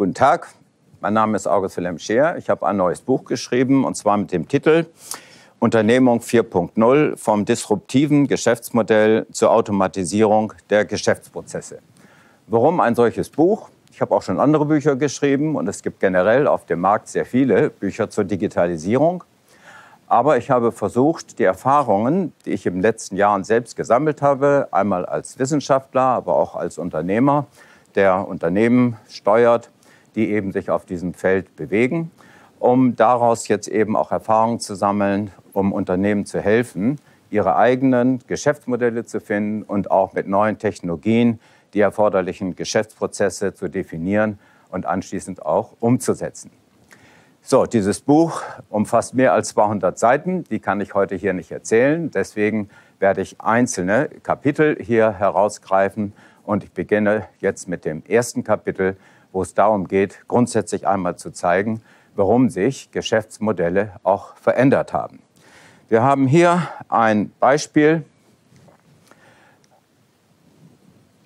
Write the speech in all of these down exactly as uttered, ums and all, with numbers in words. Guten Tag, mein Name ist August Wilhelm Scheer. Ich habe ein neues Buch geschrieben, und zwar mit dem Titel Unternehmung vier Punkt null, vom disruptiven Geschäftsmodell zur Automatisierung der Geschäftsprozesse. Warum ein solches Buch? Ich habe auch schon andere Bücher geschrieben, und es gibt generell auf dem Markt sehr viele Bücher zur Digitalisierung. Aber ich habe versucht, die Erfahrungen, die ich in den letzten Jahren selbst gesammelt habe, einmal als Wissenschaftler, aber auch als Unternehmer, der Unternehmen steuert, die eben sich auf diesem Feld bewegen, um daraus jetzt eben auch Erfahrungen zu sammeln, um Unternehmen zu helfen, ihre eigenen Geschäftsmodelle zu finden und auch mit neuen Technologien die erforderlichen Geschäftsprozesse zu definieren und anschließend auch umzusetzen. So, dieses Buch umfasst mehr als zweihundert Seiten, die kann ich heute hier nicht erzählen, deswegen werde ich einzelne Kapitel hier herausgreifen. Und ich beginne jetzt mit dem ersten Kapitel, wo es darum geht, grundsätzlich einmal zu zeigen, warum sich Geschäftsmodelle auch verändert haben. Wir haben hier ein Beispiel,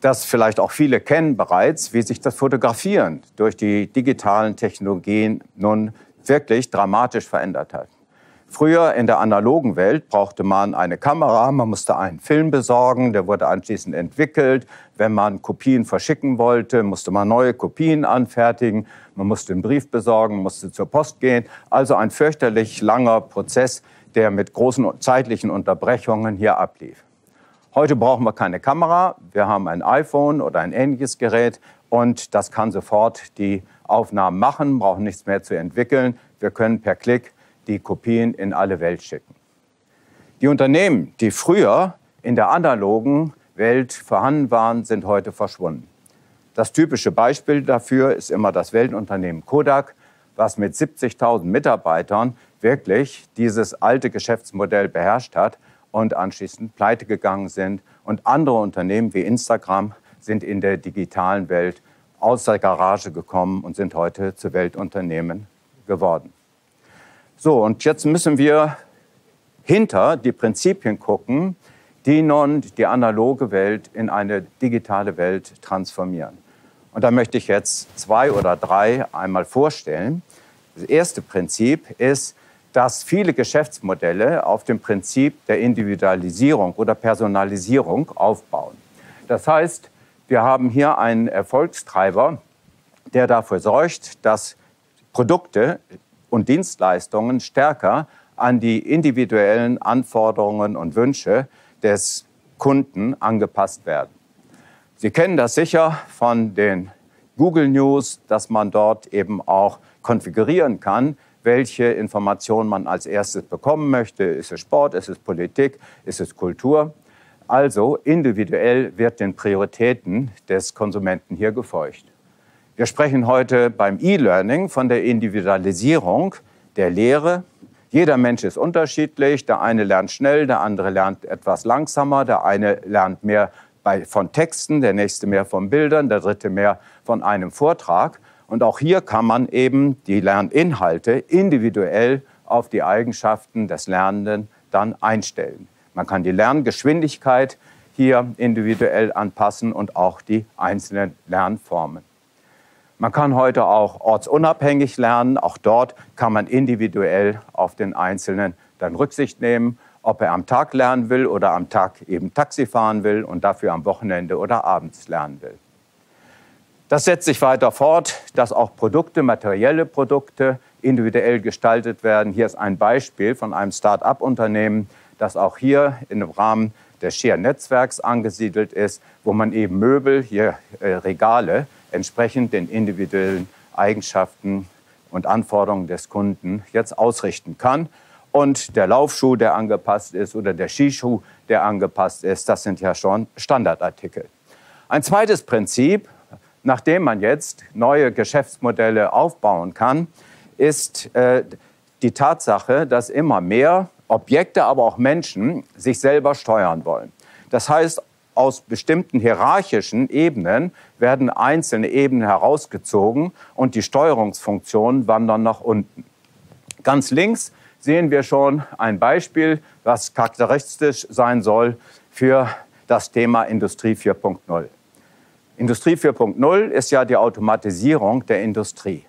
das vielleicht auch viele kennen bereits, wie sich das Fotografieren durch die digitalen Technologien nun wirklich dramatisch verändert hat. Früher in der analogen Welt brauchte man eine Kamera, man musste einen Film besorgen, der wurde anschließend entwickelt. Wenn man Kopien verschicken wollte, musste man neue Kopien anfertigen, man musste einen Brief besorgen, musste zur Post gehen. Also ein fürchterlich langer Prozess, der mit großen zeitlichen Unterbrechungen hier ablief. Heute brauchen wir keine Kamera, wir haben ein iPhone oder ein ähnliches Gerät, und das kann sofort die Aufnahmen machen, brauchen nichts mehr zu entwickeln. Wir können per Klick die Kopien in alle Welt schicken. Die Unternehmen, die früher in der analogen Welt vorhanden waren, sind heute verschwunden. Das typische Beispiel dafür ist immer das Weltunternehmen Kodak, was mit siebzigtausend Mitarbeitern wirklich dieses alte Geschäftsmodell beherrscht hat und anschließend pleite gegangen sind. Und andere Unternehmen wie Instagram sind in der digitalen Welt aus der Garage gekommen und sind heute zu Weltunternehmen geworden. So, und jetzt müssen wir hinter die Prinzipien gucken, die nun die analoge Welt in eine digitale Welt transformieren. Und da möchte ich jetzt zwei oder drei einmal vorstellen. Das erste Prinzip ist, dass viele Geschäftsmodelle auf dem Prinzip der Individualisierung oder Personalisierung aufbauen. Das heißt, wir haben hier einen Erfolgstreiber, der dafür sorgt, dass Produkte und Dienstleistungen stärker an die individuellen Anforderungen und Wünsche des Kunden angepasst werden. Sie kennen das sicher von den Google News, dass man dort eben auch konfigurieren kann, welche Informationen man als erstes bekommen möchte. Ist es Sport, ist es Politik, ist es Kultur? Also individuell wird den Prioritäten des Konsumenten hier gefolgt. Wir sprechen heute beim E-Learning von der Individualisierung der Lehre. Jeder Mensch ist unterschiedlich. Der eine lernt schnell, der andere lernt etwas langsamer. Der eine lernt mehr bei, von Texten, der nächste mehr von Bildern, der dritte mehr von einem Vortrag. Und auch hier kann man eben die Lerninhalte individuell auf die Eigenschaften des Lernenden dann einstellen. Man kann die Lerngeschwindigkeit hier individuell anpassen und auch die einzelnen Lernformen. Man kann heute auch ortsunabhängig lernen. Auch dort kann man individuell auf den Einzelnen dann Rücksicht nehmen, ob er am Tag lernen will oder am Tag eben Taxi fahren will und dafür am Wochenende oder abends lernen will. Das setzt sich weiter fort, dass auch Produkte, materielle Produkte individuell gestaltet werden. Hier ist ein Beispiel von einem Start-up-Unternehmen, das auch hier im Rahmen des Scheer-Netzwerks angesiedelt ist, wo man eben Möbel, hier äh, Regale, entsprechend den individuellen Eigenschaften und Anforderungen des Kunden jetzt ausrichten kann. Und der Laufschuh, der angepasst ist, oder der Skischuh, der angepasst ist, das sind ja schon Standardartikel. Ein zweites Prinzip, nachdem man jetzt neue Geschäftsmodelle aufbauen kann, ist äh, die Tatsache, dass immer mehr Objekte, aber auch Menschen sich selber steuern wollen. Das heißt, aus bestimmten hierarchischen Ebenen werden einzelne Ebenen herausgezogen und die Steuerungsfunktionen wandern nach unten. Ganz links sehen wir schon ein Beispiel, was charakteristisch sein soll für das Thema Industrie vier Punkt null. Industrie vier Punkt null ist ja die Automatisierung der Industrie.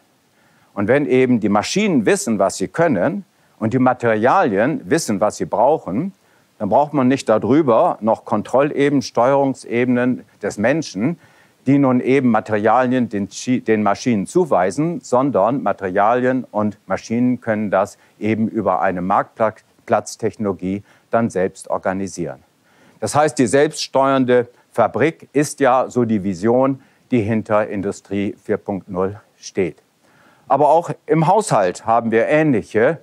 Und wenn eben die Maschinen wissen, was sie können und die Materialien wissen, was sie brauchen, dann braucht man nicht darüber noch Kontrollebenen, Steuerungsebenen des Menschen, die nun eben Materialien den, den Maschinen zuweisen, sondern Materialien und Maschinen können das eben über eine Marktplatztechnologie dann selbst organisieren. Das heißt, die selbststeuernde Fabrik ist ja so die Vision, die hinter Industrie vier Punkt null steht. Aber auch im Haushalt haben wir ähnliche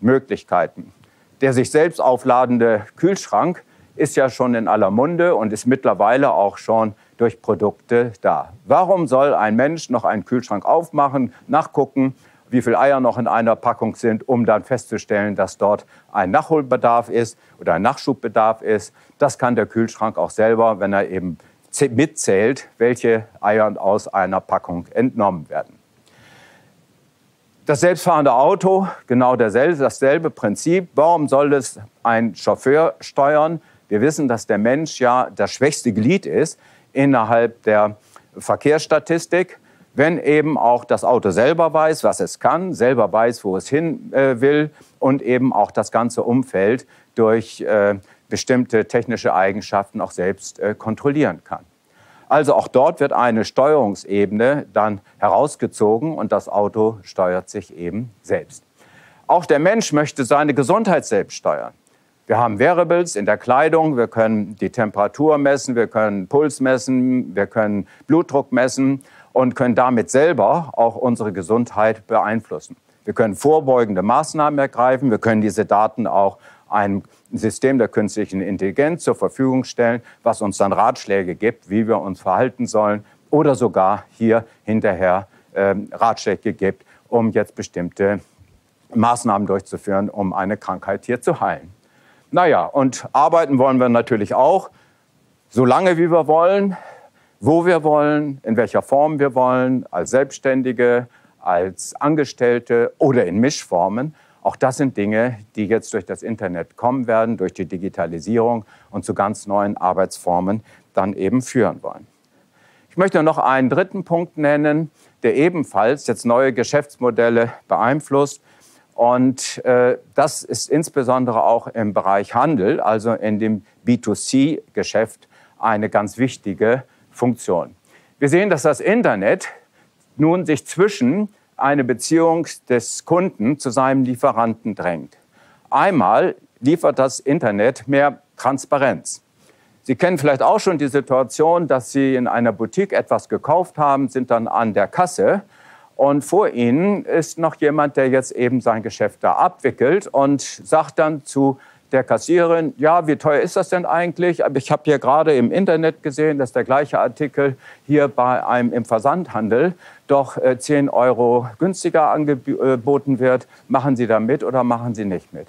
Möglichkeiten. Der sich selbst aufladende Kühlschrank ist ja schon in aller Munde und ist mittlerweile auch schon durch Produkte da. Warum soll ein Mensch noch einen Kühlschrank aufmachen, nachgucken, wie viele Eier noch in einer Packung sind, um dann festzustellen, dass dort ein Nachholbedarf ist oder ein Nachschubbedarf ist? Das kann der Kühlschrank auch selber, wenn er eben mitzählt, welche Eier aus einer Packung entnommen werden. Das selbstfahrende Auto, genau dasselbe, dasselbe Prinzip. Warum soll es ein Chauffeur steuern? Wir wissen, dass der Mensch ja das schwächste Glied ist innerhalb der Verkehrsstatistik. Wenn eben auch das Auto selber weiß, was es kann, selber weiß, wo es hin äh, will und eben auch das ganze Umfeld durch äh, bestimmte technische Eigenschaften auch selbst äh, kontrollieren kann. Also auch dort wird eine Steuerungsebene dann herausgezogen und das Auto steuert sich eben selbst. Auch der Mensch möchte seine Gesundheit selbst steuern. Wir haben Wearables in der Kleidung, wir können die Temperatur messen, wir können Puls messen, wir können Blutdruck messen und können damit selber auch unsere Gesundheit beeinflussen. Wir können vorbeugende Maßnahmen ergreifen, wir können diese Daten auch einem System der künstlichen Intelligenz zur Verfügung stellen, was uns dann Ratschläge gibt, wie wir uns verhalten sollen oder sogar hier hinterher äh, Ratschläge gibt, um jetzt bestimmte Maßnahmen durchzuführen, um eine Krankheit hier zu heilen. Naja, und arbeiten wollen wir natürlich auch, so lange wie wir wollen, wo wir wollen, in welcher Form wir wollen, als Selbstständige, als Angestellte oder in Mischformen. Auch das sind Dinge, die jetzt durch das Internet kommen werden, durch die Digitalisierung und zu ganz neuen Arbeitsformen dann eben führen wollen. Ich möchte noch einen dritten Punkt nennen, der ebenfalls jetzt neue Geschäftsmodelle beeinflusst. Und äh, das ist insbesondere auch im Bereich Handel, also in dem B zwei C Geschäft, eine ganz wichtige Funktion. Wir sehen, dass das Internet nun sich zwischen eine Beziehung des Kunden zu seinem Lieferanten drängt. Einmal liefert das Internet mehr Transparenz. Sie kennen vielleicht auch schon die Situation, dass Sie in einer Boutique etwas gekauft haben, sind dann an der Kasse. Und vor Ihnen ist noch jemand, der jetzt eben sein Geschäft da abwickelt und sagt dann zu der Kassiererin, ja, wie teuer ist das denn eigentlich? Aber ich habe hier gerade im Internet gesehen, dass der gleiche Artikel hier bei einem im Versandhandel doch zehn Euro günstiger angeboten wird. Machen Sie da mit oder machen Sie nicht mit?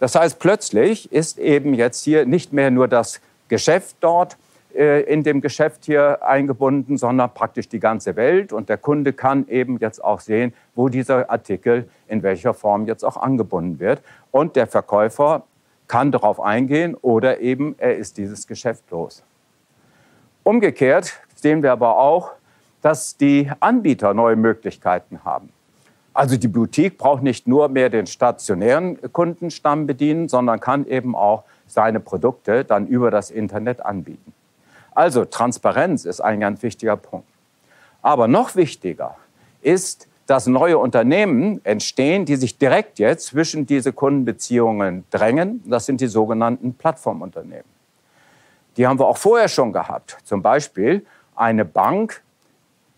Das heißt, plötzlich ist eben jetzt hier nicht mehr nur das Geschäft dort, in dem Geschäft hier eingebunden, sondern praktisch die ganze Welt. Und der Kunde kann eben jetzt auch sehen, wo dieser Artikel in welcher Form jetzt auch angebunden wird. Und der Verkäufer kann darauf eingehen oder eben er ist dieses Geschäft los. Umgekehrt sehen wir aber auch, dass die Anbieter neue Möglichkeiten haben. Also die Boutique braucht nicht nur mehr den stationären Kundenstamm bedienen, sondern kann eben auch seine Produkte dann über das Internet anbieten. Also Transparenz ist ein ganz wichtiger Punkt. Aber noch wichtiger ist, dass neue Unternehmen entstehen, die sich direkt jetzt zwischen diese Kundenbeziehungen drängen. Das sind die sogenannten Plattformunternehmen. Die haben wir auch vorher schon gehabt. Zum Beispiel eine Bank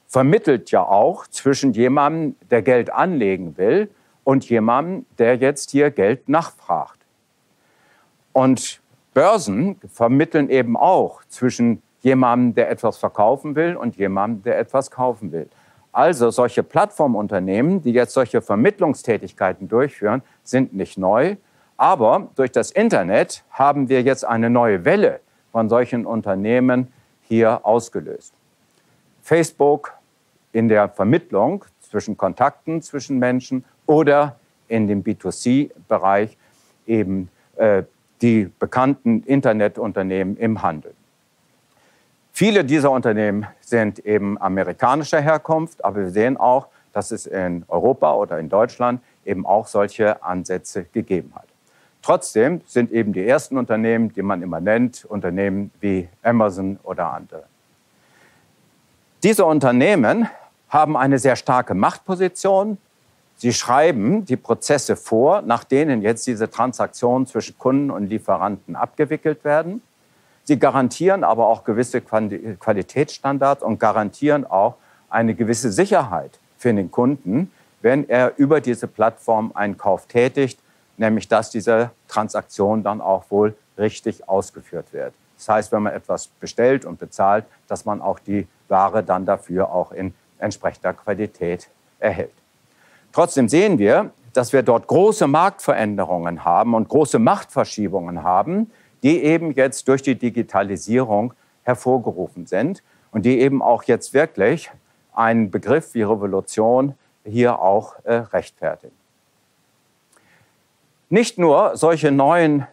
vermittelt ja auch zwischen jemandem, der Geld anlegen will, und jemandem, der jetzt hier Geld nachfragt. Und Börsen vermitteln eben auch zwischen jemandem, der etwas verkaufen will, und jemandem, der etwas kaufen will. Also solche Plattformunternehmen, die jetzt solche Vermittlungstätigkeiten durchführen, sind nicht neu. Aber durch das Internet haben wir jetzt eine neue Welle von solchen Unternehmen hier ausgelöst. Facebook in der Vermittlung zwischen Kontakten zwischen Menschen oder in dem B zwei C Bereich eben äh, die bekannten Internetunternehmen im Handel. Viele dieser Unternehmen sind eben amerikanischer Herkunft, aber wir sehen auch, dass es in Europa oder in Deutschland eben auch solche Ansätze gegeben hat. Trotzdem sind eben die ersten Unternehmen, die man immer nennt, Unternehmen wie Amazon oder andere. Diese Unternehmen haben eine sehr starke Machtposition. Sie schreiben die Prozesse vor, nach denen jetzt diese Transaktionen zwischen Kunden und Lieferanten abgewickelt werden. Sie garantieren aber auch gewisse Qualitätsstandards und garantieren auch eine gewisse Sicherheit für den Kunden, wenn er über diese Plattform einen Kauf tätigt, nämlich dass diese Transaktion dann auch wohl richtig ausgeführt wird. Das heißt, wenn man etwas bestellt und bezahlt, dass man auch die Ware dann dafür auch in entsprechender Qualität erhält. Trotzdem sehen wir, dass wir dort große Marktveränderungen haben und große Machtverschiebungen haben, die eben jetzt durch die Digitalisierung hervorgerufen sind und die eben auch jetzt wirklich einen Begriff wie Revolution hier auch äh, rechtfertigen. Nicht nur solche neuen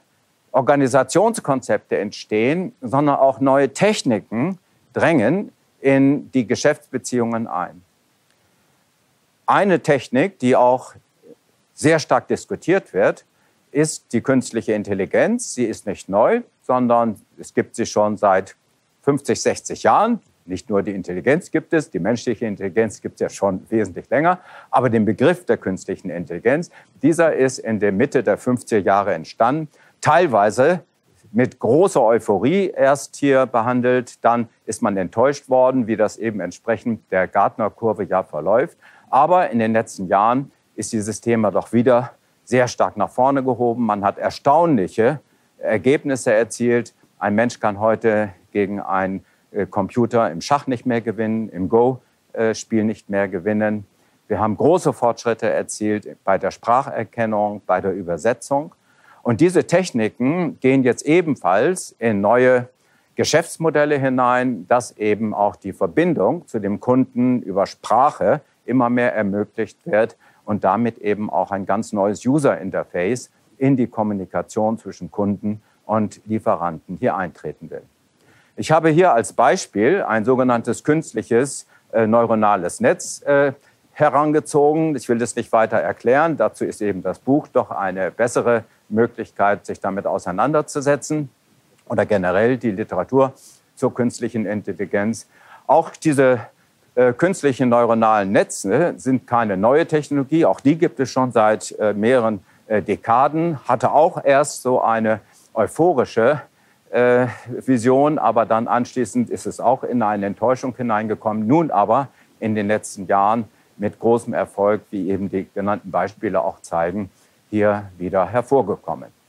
Organisationskonzepte entstehen, sondern auch neue Techniken drängen in die Geschäftsbeziehungen ein. Eine Technik, die auch sehr stark diskutiert wird, ist die künstliche Intelligenz. Sie ist nicht neu, sondern es gibt sie schon seit fünfzig, sechzig Jahren. Nicht nur die Intelligenz gibt es, die menschliche Intelligenz gibt es ja schon wesentlich länger. Aber den Begriff der künstlichen Intelligenz, dieser ist in der Mitte der fünfziger Jahre entstanden. Teilweise mit großer Euphorie erst hier behandelt. Dann ist man enttäuscht worden, wie das eben entsprechend der Gartner-Kurve ja verläuft. Aber in den letzten Jahren ist dieses Thema doch wieder sehr stark nach vorne gehoben. Man hat erstaunliche Ergebnisse erzielt. Ein Mensch kann heute gegen einen Computer im Schach nicht mehr gewinnen, im Go-Spiel nicht mehr gewinnen. Wir haben große Fortschritte erzielt bei der Spracherkennung, bei der Übersetzung. Und diese Techniken gehen jetzt ebenfalls in neue Geschäftsmodelle hinein, dass eben auch die Verbindung zu dem Kunden über Sprache immer mehr ermöglicht wird, und damit eben auch ein ganz neues User-Interface in die Kommunikation zwischen Kunden und Lieferanten hier eintreten will. Ich habe hier als Beispiel ein sogenanntes künstliches äh, neuronales Netz äh, herangezogen. Ich will das nicht weiter erklären. Dazu ist eben das Buch doch eine bessere Möglichkeit, sich damit auseinanderzusetzen, oder generell die Literatur zur künstlichen Intelligenz. Auch diese künstliche neuronalen Netze sind keine neue Technologie. Auch die gibt es schon seit äh, mehreren äh, Dekaden. Hatte auch erst so eine euphorische äh, Vision, aber dann anschließend ist es auch in eine Enttäuschung hineingekommen. Nun aber in den letzten Jahren mit großem Erfolg, wie eben die genannten Beispiele auch zeigen, hier wieder hervorgekommen.